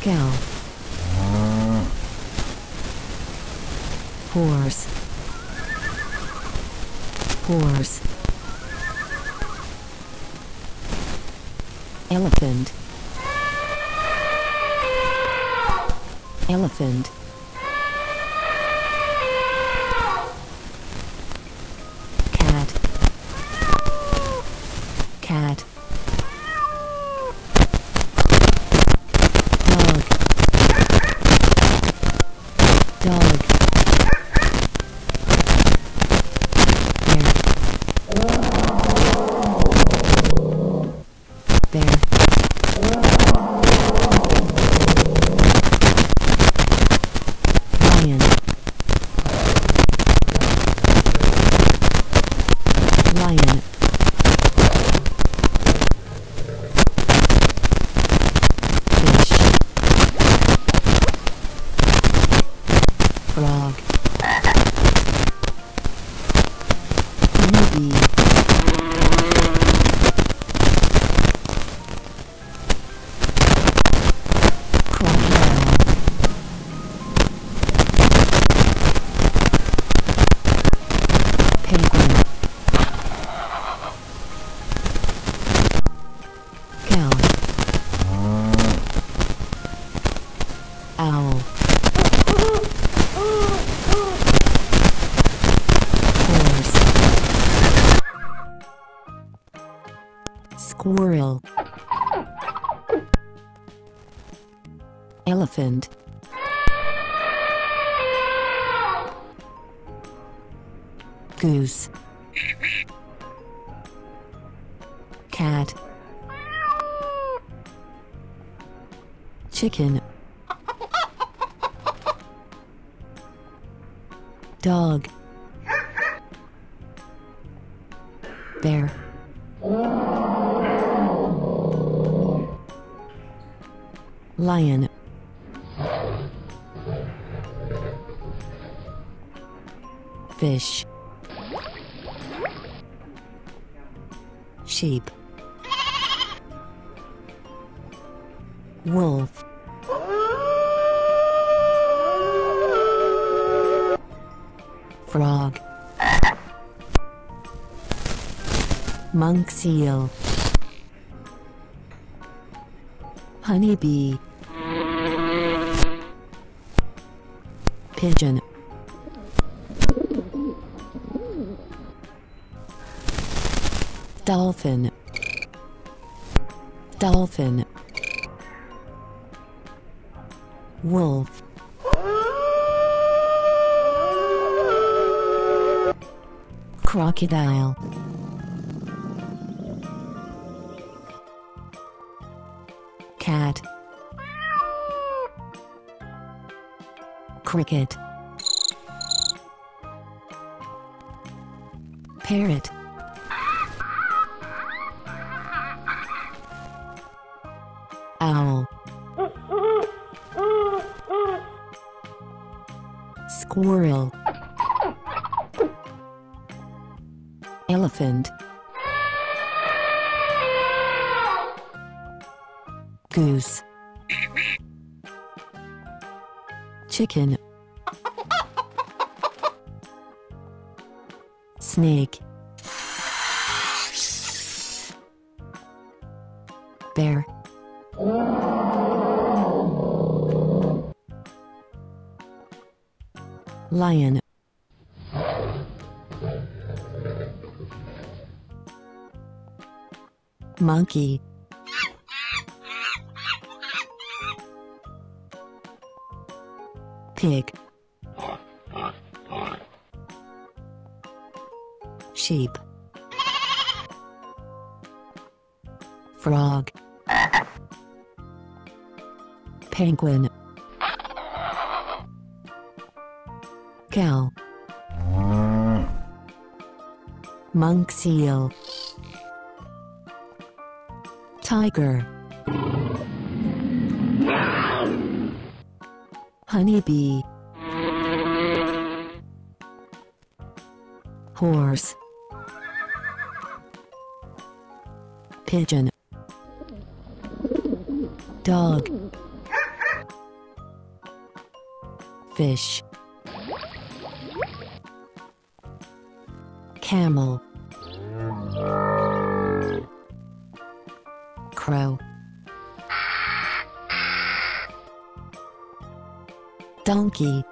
cow, horse, horse, elephant, elephant, cat, cat, dog, lion, fish, frog, movie, crocodile, penguin, owl, horse, squirrel, elephant, goose, cat, chicken, dog, bear, lion, fish, sheep, wolf, frog, monk seal, honeybee, pigeon, dolphin, dolphin, wolf, crocodile. Cat. Cricket. Parrot. Owl. Squirrel. Elephant, goose, chicken, snake, bear, lion, monkey, pig, sheep, frog, penguin, cow, monk seal, tiger, honeybee, horse, pigeon, dog, fish, camel, crow, donkey.